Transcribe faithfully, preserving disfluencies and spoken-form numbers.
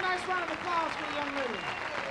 Nice round of applause for the young lady.